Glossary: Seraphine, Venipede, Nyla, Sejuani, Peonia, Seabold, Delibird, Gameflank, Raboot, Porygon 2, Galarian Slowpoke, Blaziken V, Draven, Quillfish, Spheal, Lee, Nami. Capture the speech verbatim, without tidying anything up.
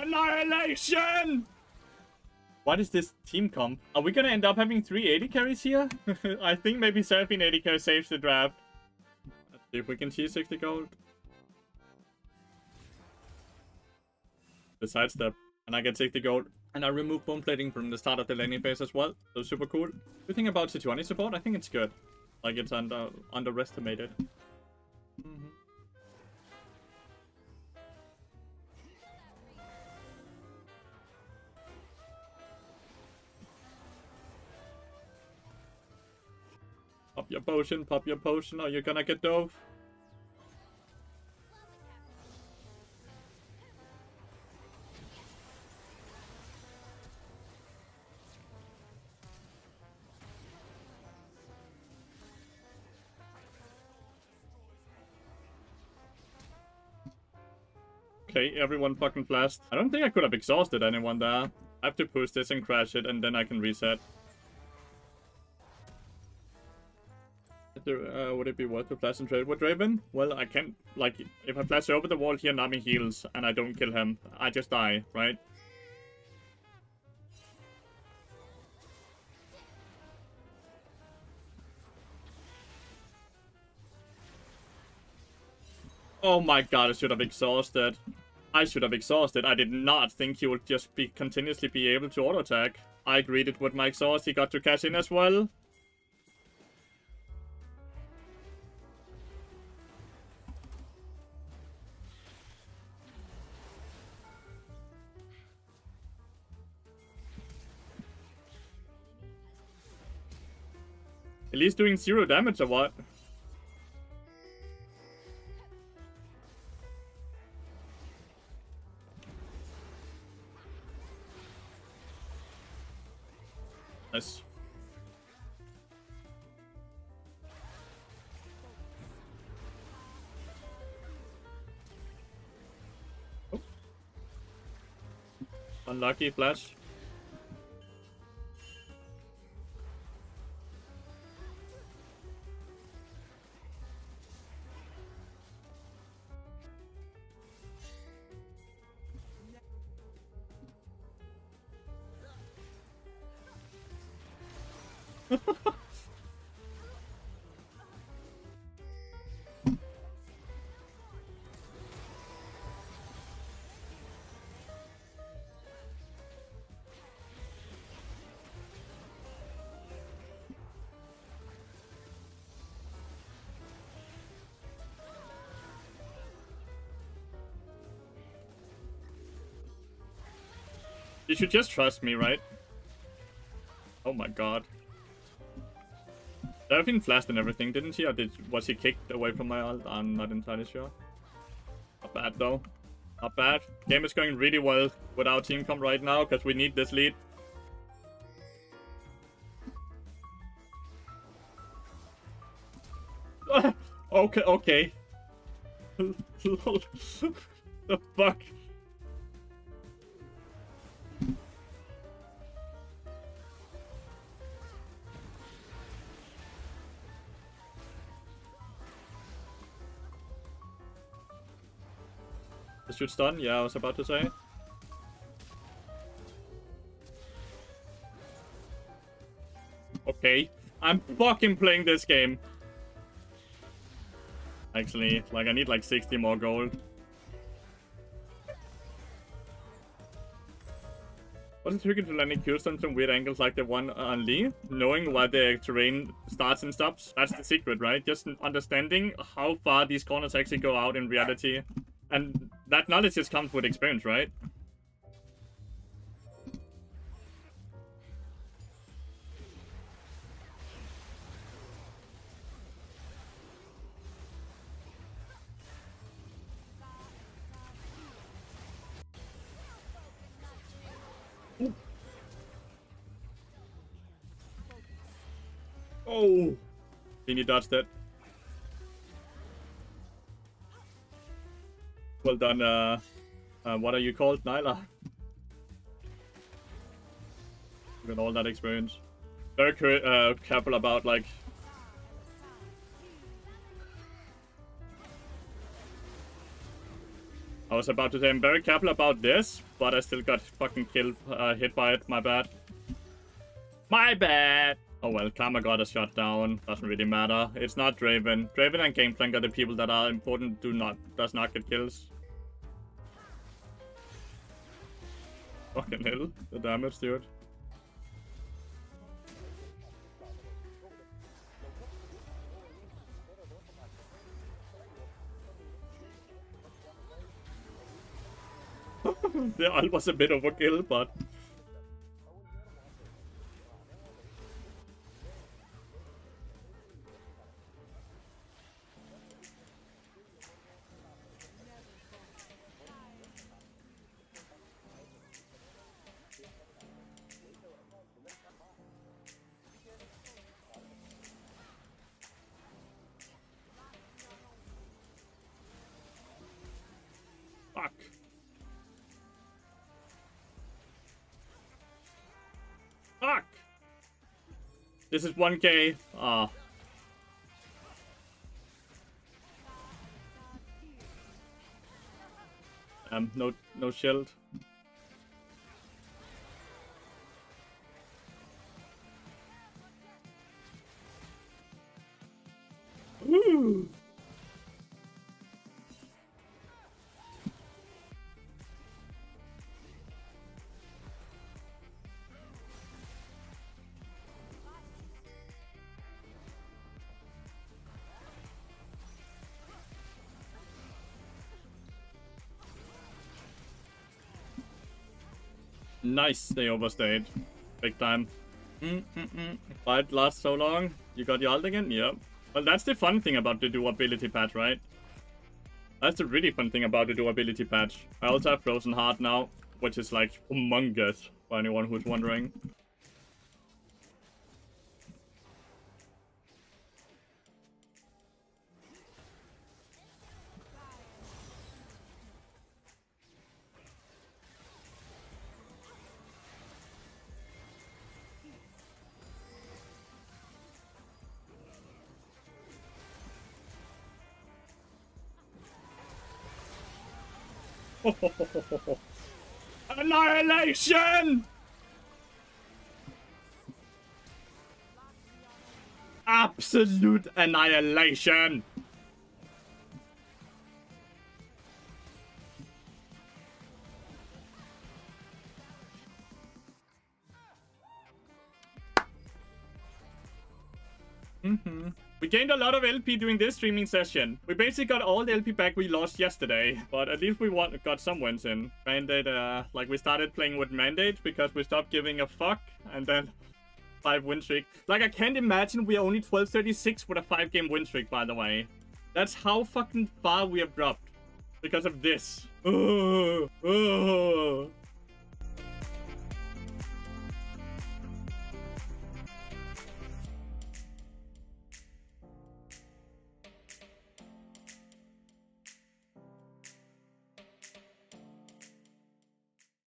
Annihilation! What is this team comp? Are we gonna end up having three A D carries here? I think maybe Seraphine A D carry saves the draft. Let's see if we can cheese sixty gold. The side step. And I get sixty gold. And I remove bone plating from the start of the laning phase as well. So super cool. Good thing about Sejuani support, I think it's good. Like it's under underestimated. Mm-hmm. Pop your potion, pop your potion, or you're gonna get dove. Okay, everyone fucking flashed. I don't think I could have exhausted anyone there. I have to push this and crash it, and then I can reset. Uh, would it be worth to flash and trade with Draven? Well, I can't, like, if I flash over the wall here, Nami heals, and I don't kill him. I just die, right? Oh my god, I should have exhausted. I should have exhausted. I did not think he would just be continuously be able to auto-attack. I greeted with my exhaust. He got to cash in as well. At least doing zero damage or what? Nice. Oh. Unlucky flash. You should just trust me, right? Oh my god. Seraphine flashed and everything, didn't she? Or did, was he kicked away from my ult? I'm not entirely sure. Not bad though. Not bad. Game is going really well with our team comp right now, because we need this lead. okay, okay. The fuck? Should stun, yeah, I was about to say. Okay, I'm fucking playing this game. Actually, like I need like sixty more gold. Wasn't tricky to landing Q stun from weird angles like the one on Lee? Knowing where the terrain starts and stops? That's the secret, right? Just understanding how far these corners actually go out in reality. And that knowledge just comes with experience, right? Ooh. Oh! Dini dodged it. Well done, uh, uh, what are you called? Nyla. With all that experience. Very uh, careful about, like... I was about to say I'm very careful about this, but I still got fucking killed, uh, hit by it. My bad. My bad. Oh well, Karma got a shot down. Doesn't really matter. It's not Draven. Draven and Gameflank are the people that are important. Do not does not get kills. Fucking hell, the damage, dude. The ult was a bit overkill, but fuck. Fuck! This is one K. Ah. Oh. Um, no, no shield. Woo! Nice, they overstayed. Big time. Mm, mm, mm. Why it lasts so long? You got your ult again? Yep. Well, that's the fun thing about the durability patch, right? That's the really fun thing about the durability patch. I also have Frozen Heart now, which is like humongous for anyone who's wondering. Annihilation! Absolute annihilation! Mm-hmm. We gained a lot of L P during this streaming session. We basically got all the L P back we lost yesterday, but at least we won got some wins in. Mandate, uh, like we started playing with Mandate because we stopped giving a fuck, and then five win streak. Like I can't imagine we are only twelve thirty-six with a five game win streak, by the way. That's how fucking far we have dropped because of this. Ugh. Ugh.